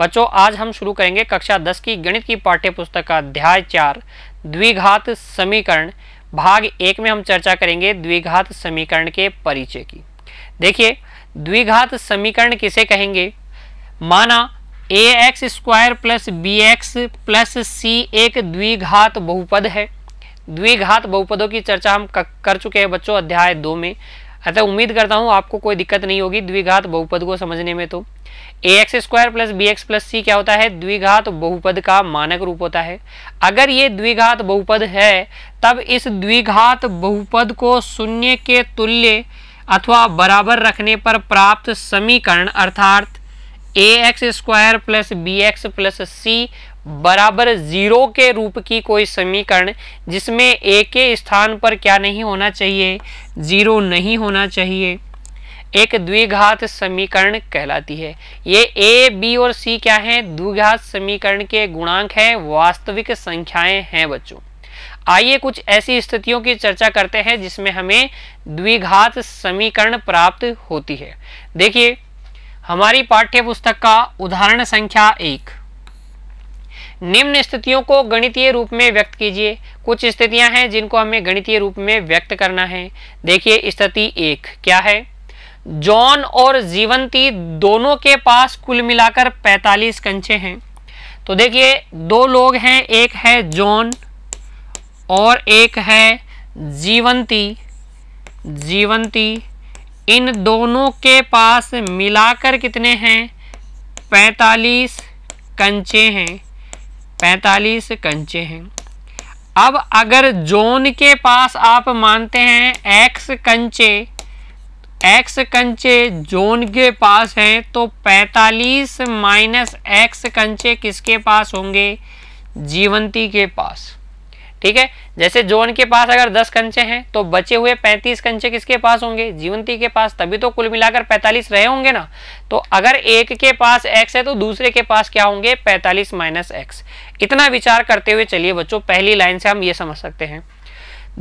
बच्चों आज हम शुरू करेंगे कक्षा 10 की गणित की पाठ्य पुस्तक का अध्याय 4 द्विघात समीकरण। भाग 1 में हम चर्चा करेंगे द्विघात समीकरण के परिचय की। देखिए द्विघात समीकरण किसे कहेंगे। माना ax² plus bx plus c एक द्विघात बहुपद है। द्विघात बहुपदों की चर्चा हम कर चुके हैं बच्चों अध्याय 2 में, अतः उम्मीद करता हूँ आपको कोई दिक्कत नहीं होगी द्विघात बहुपद को समझने में। तो ax² plus bx plus c क्या होता है, द्विघात बहुपद का मानक रूप होता है। अगर ये द्विघात बहुपद है तब इस द्विघात बहुपद को शून्य के तुल्य अथवा बराबर रखने पर प्राप्त समीकरण अर्थात ax² plus bx plus c बराबर 0 के रूप की कोई समीकरण, जिसमें a के स्थान पर क्या नहीं होना चाहिए, 0 नहीं होना चाहिए, एक द्विघात समीकरण कहलाती है। ये a, b और c क्या हैं, द्विघात समीकरण के गुणांक हैं, वास्तविक संख्याएं हैं। बच्चों आइए कुछ ऐसी स्थितियों की चर्चा करते हैं जिसमें हमें द्विघात समीकरण प्राप्त होती है। देखिए हमारी पाठ्य पुस्तक का उदाहरण संख्या 1, निम्न स्थितियों को गणितीय रूप में व्यक्त कीजिए। कुछ स्थितियां हैं जिनको हमें गणितीय रूप में व्यक्त करना है। देखिए स्थिति 1 क्या है, जॉन और जीवंती दोनों के पास कुल मिलाकर 45 कंचे हैं। तो देखिए दो लोग हैं, एक है जॉन और एक है जीवंती। इन दोनों के पास मिलाकर कितने हैं, 45 कंचे हैं। 45 कंचे हैं। अब अगर जॉन के पास आप मानते हैं x कंचे जॉन के पास हैं, तो 45 माइनस x कंचे किसके पास होंगे, जीवंती के पास। ठीक है, जैसे जॉन के पास अगर 10 कंचे हैं तो बचे हुए 35 कंचे किसके पास होंगे, जीवंती के पास, तभी तो कुल मिलाकर 45 रहे होंगे ना। तो अगर एक के पास x है तो दूसरे के पास क्या होंगे, 45 माइनस x। इतना विचार करते हुए चलिए बच्चों पहली लाइन से हम ये समझ सकते हैं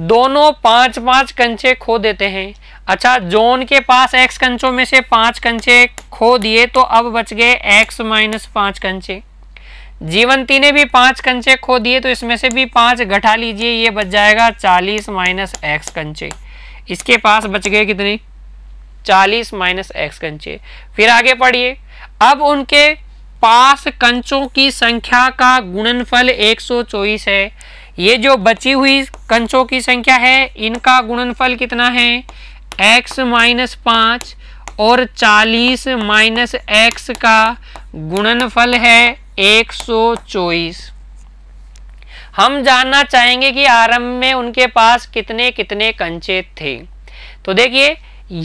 दोनों 5-5 कंचे खो देते हैं। अच्छा जॉन के पास x कंचों में से 5 कंचे खो दिए, तो अब बच गए x माइनस 5 कंचे। जीवंती ने भी 5 कंचे खो दिए, तो इसमें से भी 5 घटा लीजिए, ये बच जाएगा 40 माइनस x कंचे। इसके पास बच गए कितने, 40 माइनस x कंचे। फिर आगे पढ़िए, अब उनके पास कंचों की संख्या का गुणनफल 124 है। ये जो बची हुई कंचों की संख्या है इनका गुणनफल कितना है, x माइनस 5 और 40 माइनस x का गुणनफल है 124। हम जानना चाहेंगे कि आरंभ में उनके पास कितने कितने कंचे थे। तो देखिए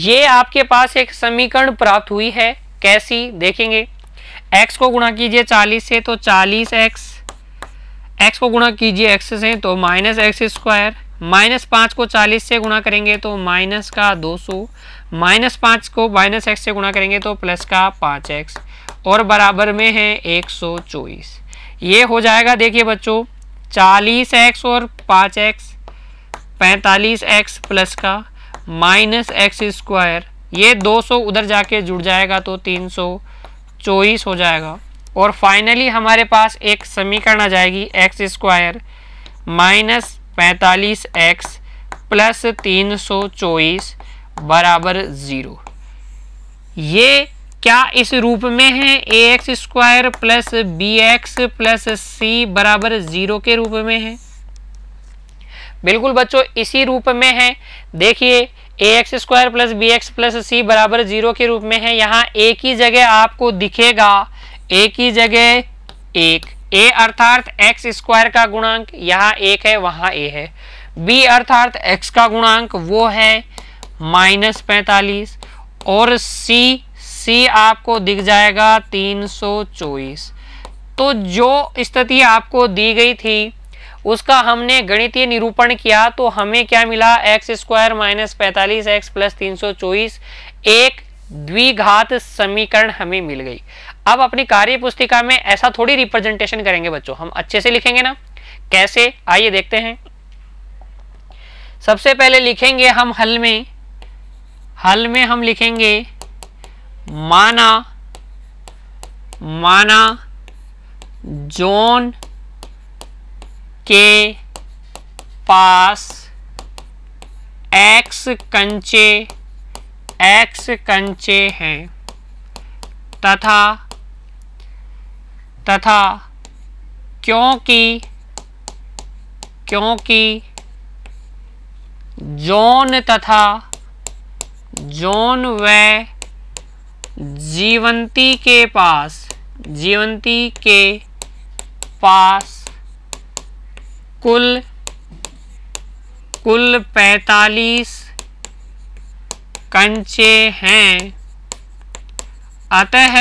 ये आपके पास एक समीकरण प्राप्त हुई है, कैसी देखेंगे। x को गुणा कीजिए 40 से तो 40x, x को गुणा कीजिए x से तो माइनस x स्क्वायर, माइनस 5 को 40 से गुणा करेंगे तो माइनस का 200, माइनस 5 को माइनस x से गुणा करेंगे तो प्लस का 5x और बराबर में है 124। ये हो जाएगा देखिए बच्चों 40x और 5x 45x प्लस का माइनस x स्क्वायर, ये 200 उधर जाके जुड़ जाएगा तो 324 हो जाएगा। और फाइनली हमारे पास एक समीकरण आ जाएगी x square minus 45x plus 324 बराबर 0। ये क्या इस रूप में है, ax² plus bx plus c बराबर 0 के रूप में है। बिल्कुल बच्चों इसी रूप में है। देखिए ax² plus bx plus c बराबर 0 के रूप में है। यहाँ एक ही जगह आपको दिखेगा, एक ही जगह एक, a अर्थात x² का गुणांक यहाँ एक है वहाँ a है, b अर्थात x का गुणांक वो है माइनस 45 और c आपको दिख जाएगा 324। तो जो स्थिति आपको दी गई थी उसका हमने गणितीय निरूपण किया, तो हमें क्या मिला, x² माइनस 45x प्लस 324 एक द्विघात समीकरण हमें मिल गई। अब अपनी कार्य पुस्तिका में ऐसा थोड़ी रिप्रेजेंटेशन करेंगे बच्चों, हम अच्छे से लिखेंगे ना। कैसे आइए देखते हैं। सबसे पहले लिखेंगे हम हल में हम लिखेंगे माना माना जॉन के पास एक्स कंचे हैं तथा तथा क्योंकि जॉन व जीवंती के पास कुल 45 कंचे हैं। अतः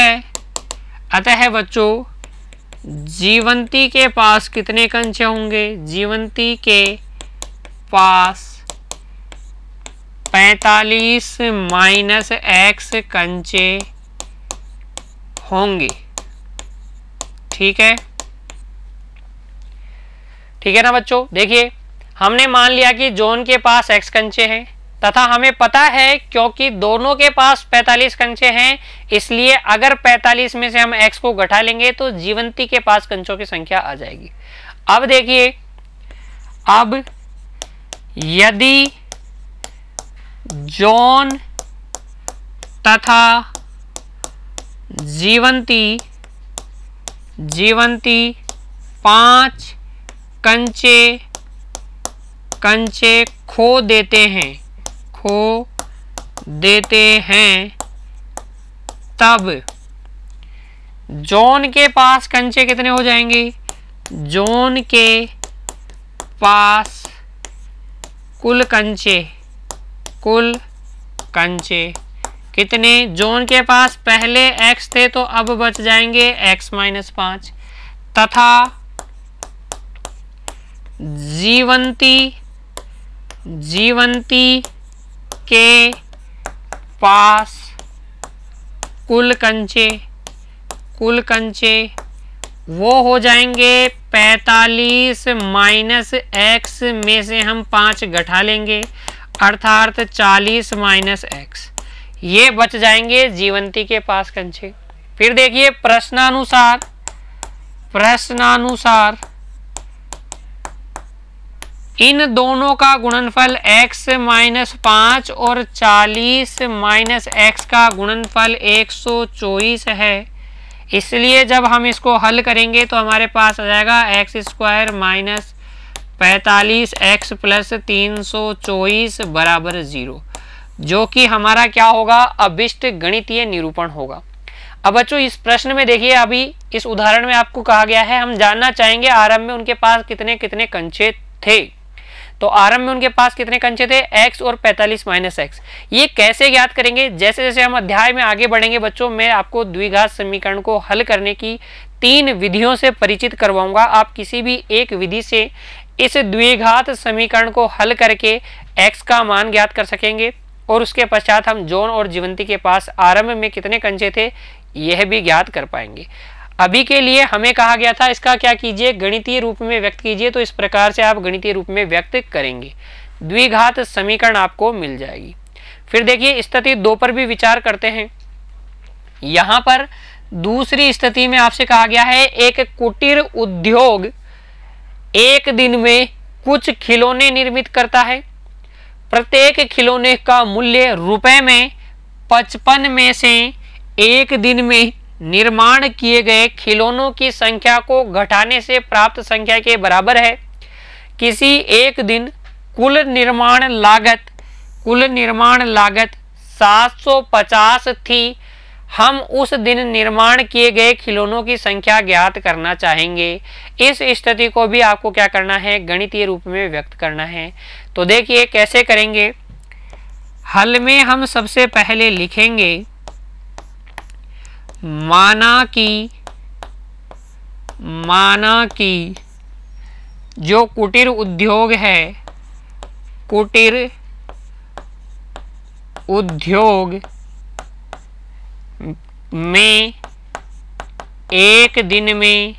बच्चों जीवंती के पास कितने कंचे होंगे? जीवंती के पास 45 माइनस एक्स कंचे होंगे। ठीक है ना बच्चों। देखिए हमने मान लिया कि जॉन के पास एक्स कंचे हैं तथा हमें पता है क्योंकि दोनों के पास 45 कंचे हैं, इसलिए अगर 45 में से हम x को घटा लेंगे तो जीवंती के पास कंचों की संख्या आ जाएगी। अब देखिए, अब यदि जॉन तथा जीवंती 5 कंचे खो देते हैं तब जॉन के पास कंचे कितने हो जाएंगे? जॉन के पास कुल कंचे कितने? जॉन के पास पहले x थे तो अब बच जाएंगे x-5 तथा जीवंती के पास कुल कंचे वो हो जाएंगे 45 माइनस एक्स में से हम 5 घटा लेंगे अर्थात 40 माइनस एक्स, ये बच जाएंगे जीवंती के पास कंचे। फिर देखिए प्रश्नानुसार इन दोनों का गुणनफल x-5 और 40 माइनस एक्स का गुणनफल 124 है, इसलिए जब हम इसको हल करेंगे तो हमारे पास आ जाएगा x² माइनस 45x प्लस 324 बराबर 0, जो कि हमारा क्या होगा? अभिष्ट गणितीय निरूपण होगा। अब बच्चों इस प्रश्न में देखिए, अभी इस उदाहरण में आपको कहा गया है हम जानना चाहेंगे आरंभ में उनके पास कितने कितने कंचे थे। तो आरंभ में उनके पास कितने कंचे थे? x और 45 माइनस एक्स। ये कैसे ज्ञात करेंगे? जैसे जैसे हम अध्याय में आगे बढ़ेंगे बच्चों, मैं आपको द्विघात समीकरण को हल करने की 3 विधियों से परिचित करवाऊंगा। आप किसी भी एक विधि से इस द्विघात समीकरण को हल करके x का मान ज्ञात कर सकेंगे और उसके पश्चात हम जॉन और जीवंती के पास आरंभ में कितने कंचे थे यह भी ज्ञात कर पाएंगे। अभी के लिए हमें कहा गया था इसका क्या कीजिए? गणितीय रूप में व्यक्त कीजिए। तो इस प्रकार से आप गणितीय रूप में व्यक्त करेंगे, द्विघात समीकरण आपको मिल जाएगी। फिर देखिए स्थिति 2 पर भी विचार करते हैं। यहाँ पर दूसरी स्थिति में आपसे कहा गया है एक कुटीर उद्योग एक दिन में कुछ खिलौने निर्मित करता है, प्रत्येक खिलौने का मूल्य रुपए में 55 में से एक दिन में निर्माण किए गए खिलौनों की संख्या को घटाने से प्राप्त संख्या के बराबर है। किसी एक दिन कुल निर्माण लागत 750 थी। हम उस दिन निर्माण किए गए खिलौनों की संख्या ज्ञात करना चाहेंगे। इस स्थिति को भी आपको क्या करना है? गणितीय रूप में व्यक्त करना है। तो देखिए कैसे करेंगे। हल में हम सबसे पहले लिखेंगे माना कि जो कुटीर उद्योग है, कुटीर उद्योग में एक दिन में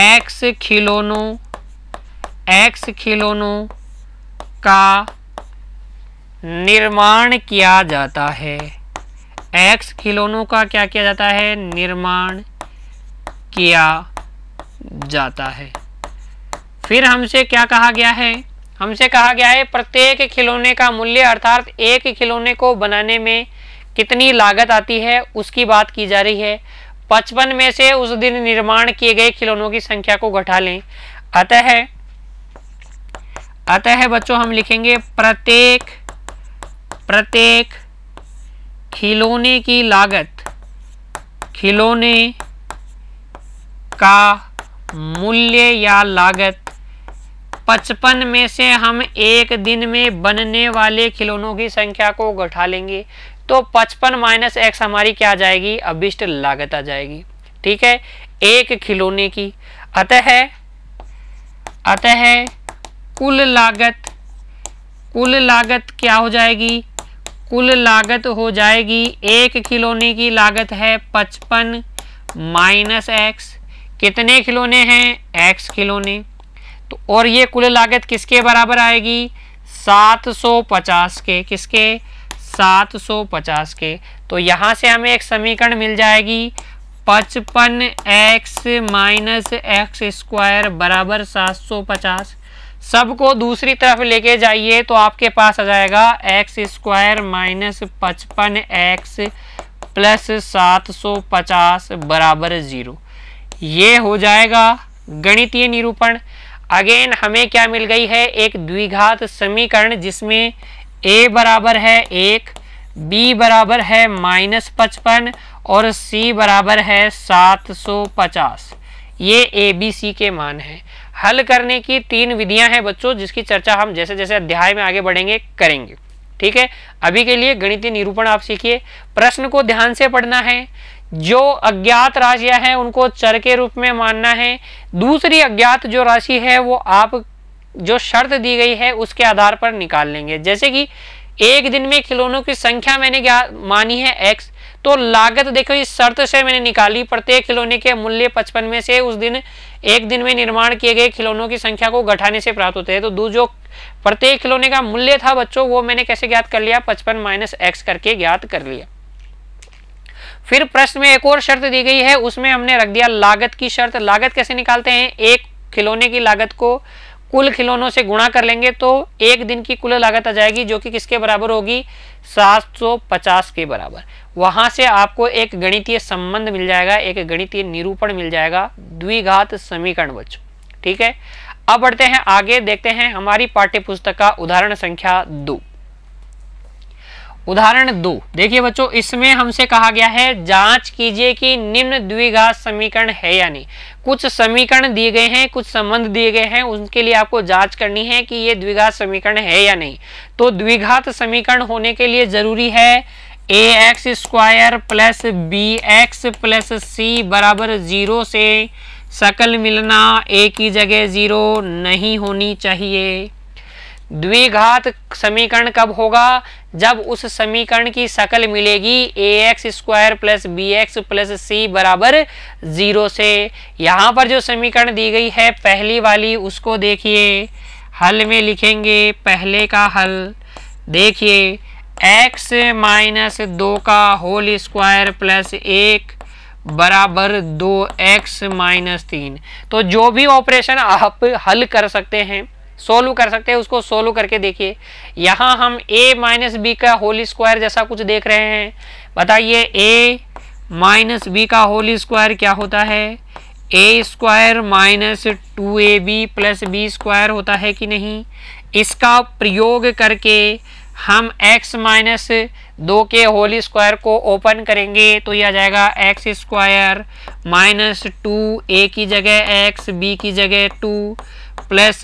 एक्स खिलौनों का निर्माण किया जाता है। एक्स खिलौनों का क्या किया जाता है? निर्माण किया जाता है। फिर हमसे क्या कहा गया है? हमसे कहा गया है प्रत्येक खिलौने का मूल्य अर्थात एक खिलौने को बनाने में कितनी लागत आती है उसकी बात की जा रही है। 55 में से उस दिन निर्माण किए गए खिलौनों की संख्या को घटा लें। अतः बच्चों हम लिखेंगे प्रत्येक खिलौने की लागत खिलौने का मूल्य या लागत 55 में से हम एक दिन में बनने वाले खिलौनों की संख्या को घटा लेंगे तो 55 - x हमारी क्या आ जाएगी? अभिष्ट लागत आ जाएगी। ठीक है, एक खिलौने की। अतः कुल लागत क्या हो जाएगी? कुल लागत हो जाएगी, एक खिलौने की लागत है 55 - x। कितने खिलौने हैं? x खिलौने। तो और ये कुल लागत किसके बराबर आएगी? 750 के। किसके? 750 के। तो यहाँ से हमें एक समीकरण मिल जाएगी 55 - x² बराबर 750। सबको दूसरी तरफ लेके जाइए तो आपके पास आ जाएगा x² - 55x + 750 बराबर 0। ये हो जाएगा गणितीय निरूपण। अगेन हमें क्या मिल गई है? एक द्विघात समीकरण जिसमें a बराबर है 1, b बराबर है -55 और c बराबर है 750। ये a b c के मान हैं। हल करने की 3 विधियां हैं बच्चों, जिसकी चर्चा हम जैसे जैसे अध्याय में आगे बढ़ेंगे करेंगे। ठीक है, अभी के लिए गणितीय निरूपण आप सीखिए। प्रश्न को ध्यान से पढ़ना है। जो अज्ञात राशियां हैं उनको चर के रूप में मानना है। दूसरी अज्ञात जो राशि है वो आप जो शर्त दी गई है उसके आधार पर निकाल लेंगे। जैसे कि एक दिन में खिलौनों की संख्या मैंने मानी है x, तो लागत देखो इस शर्त से मैंने निकाली प्रत्येक खिलौने के मूल्य 55 में से उस दिन एक दिन में निर्माण किए गए खिलौनों की संख्या को घटाने से प्राप्त होते हैं। तो जो प्रत्येक खिलौने का मूल्य था बच्चों वो मैंने कैसे ज्ञात कर लिया? 55 - x करके ज्ञात कर लिया। फिर प्रश्न में एक और शर्त दी गई है, उसमें हमने रख दिया लागत की शर्त। लागत कैसे निकालते हैं? एक खिलौने की लागत को कुल खिलौनों से गुणा कर लेंगे तो एक दिन की कुल लागत आ जाएगी, जो कि किसके बराबर होगी? 750 के बराबर। वहां से आपको एक गणितीय संबंध मिल जाएगा, एक गणितीय निरूपण मिल जाएगा, द्विघात समीकरण बच्चों। ठीक है, अब बढ़ते हैं आगे, देखते हैं हमारी पाठ्यपुस्तक का उदाहरण संख्या 2। उदाहरण 2 देखिए बच्चों, इसमें हमसे कहा गया है जांच कीजिए कि निम्न द्विघात समीकरण है या नहीं। कुछ समीकरण दिए गए हैं, कुछ संबंध दिए गए हैं, उनके लिए आपको जांच करनी है कि ये द्विघात समीकरण है या नहीं। तो द्विघात समीकरण होने के लिए जरूरी है ax² + bx + c बराबर 0 से सकल मिलना, a की जगह 0 नहीं होनी चाहिए। द्विघात समीकरण कब होगा? जब उस समीकरण की सकल मिलेगी ax² + bx + c बराबर 0 से। यहाँ पर जो समीकरण दी गई है पहली वाली, उसको देखिए हल में लिखेंगे। पहले का हल देखिए x - 2 का होल स्क्वायर प्लस 1 बराबर 2x - 3। तो जो भी ऑपरेशन आप हल कर सकते हैं, सोल्व कर सकते हैं, उसको सोल्व करके देखिए। यहाँ हम a - b का होल स्क्वायर जैसा कुछ देख रहे हैं। बताइए a - b का होल स्क्वायर क्या होता है? a² - 2ab + b² होता है कि नहीं। इसका प्रयोग करके हम x - 2 के होल स्क्वायर को ओपन करेंगे तो यह आ जाएगा x² - 2 a की जगह x, b की जगह 2 प्लस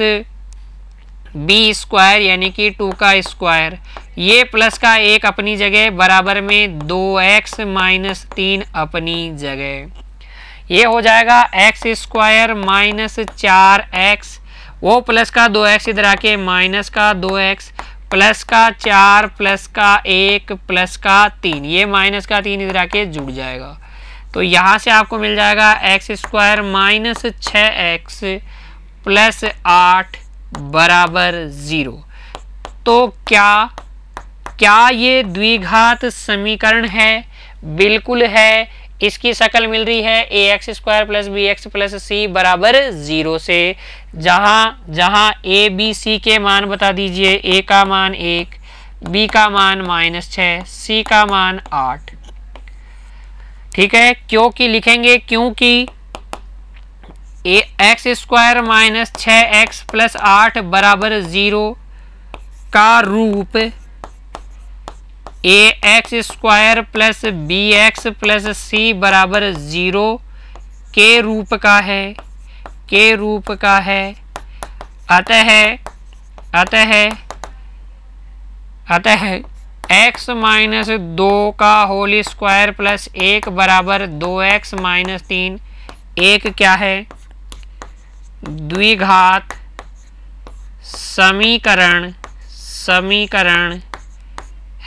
b² यानी कि 2 का स्क्वायर, ये प्लस का 1 अपनी जगह बराबर में 2x - 3 अपनी जगह। ये हो जाएगा x² - 4x, वो प्लस का 2x इधर आके माइनस का 2x प्लस का 4 प्लस का 1 प्लस का 3, ये माइनस का 3 इधर आके जुड़ जाएगा। तो यहाँ से आपको मिल जाएगा x² - 6x + 8 बराबर 0। तो क्या क्या ये द्विघात समीकरण है? बिल्कुल है। इसकी शक्ल मिल रही है a x square plus b x plus c बराबर 0 से। जहां ए बी सी के मान बता दीजिए। ए का मान 1, बी का मान -6, सी का मान 8। ठीक है, क्योंकि लिखेंगे क्योंकि a x square -6x plus 8 बराबर 0 का रूप a x square plus b x plus c बराबर 0 के रूप का है, के रूप का है। अतः x माइनस 2 का होल स्क्वायर प्लस 1 बराबर 2x माइनस 3 एक क्या है? द्विघात समीकरण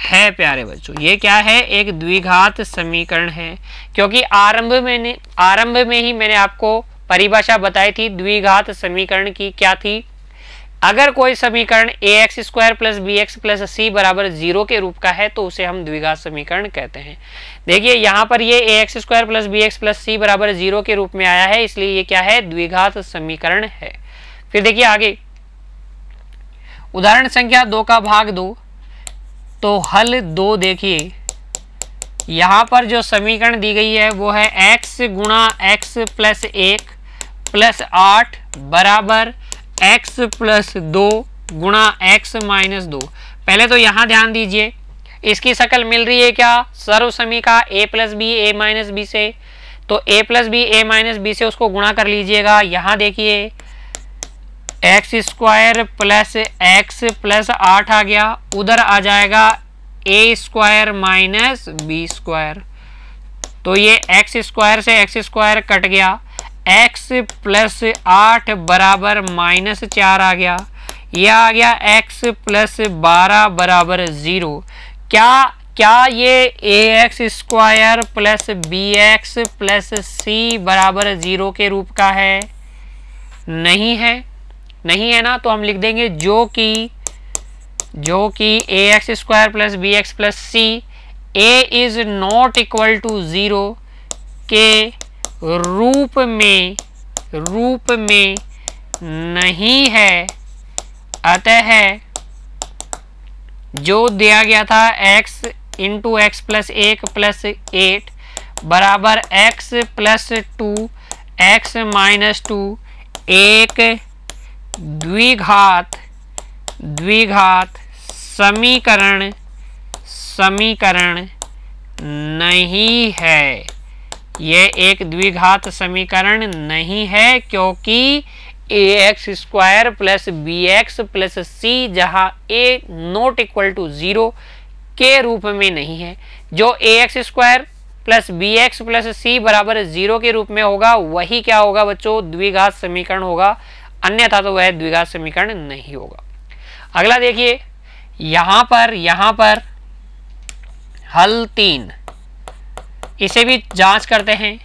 है प्यारे बच्चों। ये क्या है? एक द्विघात समीकरण है, क्योंकि आरंभ में ही मैंने आपको परिभाषा बताई थी द्विघात समीकरण की। क्या थी? अगर कोई समीकरण a x square plus b x plus c बराबर 0 के रूप का है तो उसे हम द्विघात समीकरण कहते हैं। देखिए यहाँ पर ये a x square plus b x plus c बराबर 0 के रूप में आया है, इसलिए ये क्या है? द्विघात समीकरण है। फिर देखिए आगे उदाहरण संख्या 2 का भाग 2। तो हल 2 देखिए, यहाँ पर जो समीकरण दी गई है वो है एक्स गुणा एक्स प्लस 1 प्लस 8 बराबर एक्स प्लस 2 गुणा एक्स माइनस 2। पहले तो यहाँ ध्यान दीजिए, इसकी शक्ल मिल रही है क्या? सर्व समीका a plus b a minus b से। तो a plus b a minus b से उसको गुणा कर लीजिएगा। यहाँ देखिए x square plus x plus 8 आ गया, उधर आ जाएगा a square minus b square. तो ये एक्स स्क्वायर से एक्स स्क्वायर कट गया, एक्स प्लस 8 बराबर -4 आ गया। यह आ गया एक्स प्लस 12 बराबर 0। क्या ये a x square plus b x plus c बराबर 0 के रूप का है? नहीं है, नहीं है ना। तो हम लिख देंगे जो कि a x square plus b x plus c a is not equal to 0 के रूप में नहीं है। अतः जो दिया गया था x into x plus 1 plus 8 बराबर x प्लस 2 x माइनस 2 एक द्विघात समीकरण नहीं है। ये एक द्विघात समीकरण नहीं है, क्योंकि a x square plus b x plus c जहाँ ए नॉट इक्वल टू 0 के रूप में नहीं है। जो a x square plus b x plus c बराबर 0 के रूप में होगा वही क्या होगा बच्चों? द्विघात समीकरण होगा, अन्यथा तो वह द्विघात समीकरण नहीं होगा। अगला देखिए यहाँ पर हल 3, इसे भी जांच करते हैं।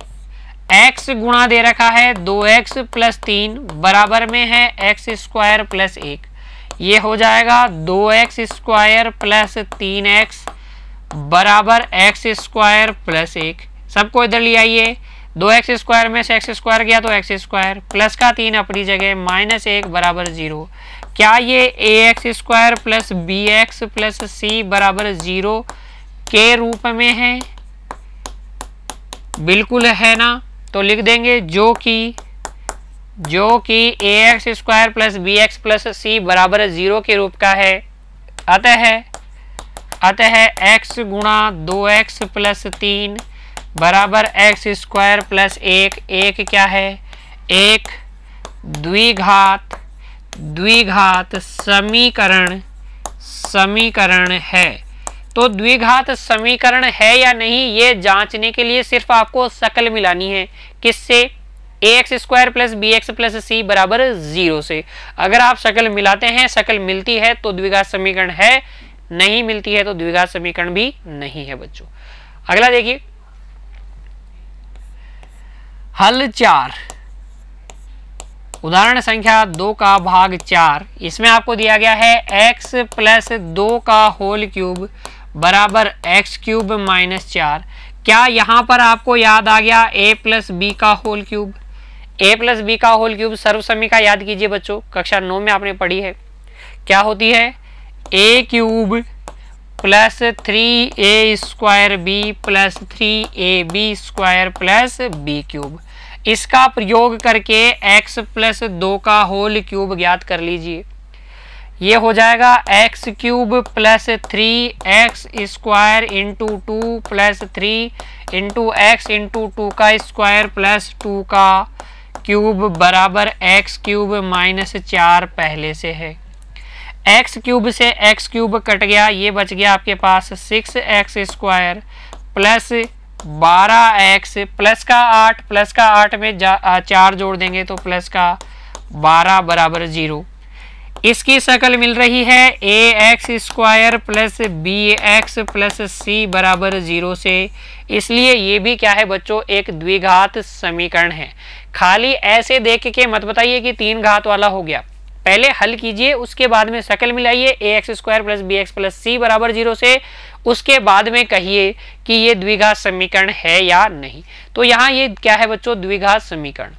x गुणा दे रखा है 2x प्लस 3 बराबर में है एक्स स्क्वायर प्लस 1। ये हो जाएगा 2x स्क्वायर प्लस 3x बराबर एक्स स्क्वायर प्लस 1। सबको इधर ले आइए। 2x स्क्वायर में से एक्स स्क्वायर गया तो एक्स स्क्वायर प्लस का 3 अपनी जगह माइनस 1 बराबर 0। क्या ये a x square plus b x plus c बराबर 0 के रूप में है? बिल्कुल है ना। तो लिख देंगे जो कि a x square plus b x plus c बराबर 0 के रूप का है। अतः एक्स गुणा 2x प्लस 3 बराबर एक्स स्क्वायर प्लस 1 क्या है? एक द्विघात समीकरण है। तो द्विघात समीकरण है या नहीं ये जांचने के लिए सिर्फ आपको शक्ल मिलानी है। किससे? A x square plus b x plus c बराबर 0 से। अगर आप शक्ल मिलाते हैं, शक्ल मिलती है तो द्विघात समीकरण है, नहीं मिलती है तो द्विघात समीकरण भी नहीं है बच्चों। अगला देखिए हल 4। उदाहरण संख्या 2 का भाग 4, इसमें आपको दिया गया है x प्लस 2 का होल क्यूब बराबर x क्यूब माइनस 4। क्या यहाँ पर आपको याद आ गया a प्लस बी का whole cube? a plus b का होल क्यूब सर्वसमीका याद कीजिए बच्चों, कक्षा 9 में आपने पढ़ी है, क्या होती है a cube plus 3a square b plus 3ab square plus b cube. इसका प्रयोग करके x प्लस 2 का होल क्यूब ज्ञात कर लीजिए। ये हो जाएगा x cube plus 3x square into 2 plus 3 into x into 2 का स्क्वायर प्लस 2 का क्यूब बराबर x क्यूब माइनस 4 पहले से है। x क्यूब से x क्यूब कट गया, ये बच गया आपके पास 6x square plus 12x, plus का 8 में 4 जोड़ देंगे तो प्लस का 12 बराबर 0। इसकी शकल मिल रही है ax square plus bx plus c बराबर 0 से, इसलिए ये भी क्या है बच्चों, एक द्विघात समीकरण है। खाली ऐसे देख के मत बताइए कि 3 घात वाला हो गया, पहले हल कीजिए उसके बाद में शकल मिलाइए ax square plus bx plus c बराबर 0 से, उसके बाद में कहिए कि ये द्विघात समीकरण है या नहीं। तो यहाँ ये क्या है बच्चों, द्विघात समीकरण।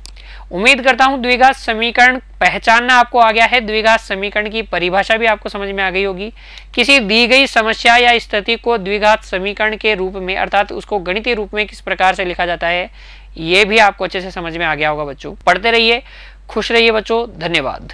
उम्मीद करता हूं द्विघात समीकरण पहचानना आपको आ गया है, द्विघात समीकरण की परिभाषा भी आपको समझ में आ गई होगी। किसी दी गई समस्या या स्थिति को द्विघात समीकरण के रूप में अर्थात उसको गणितीय रूप में किस प्रकार से लिखा जाता है, ये भी आपको अच्छे से समझ में आ गया होगा बच्चों। पढ़ते रहिए, खुश रहिए बच्चों, धन्यवाद।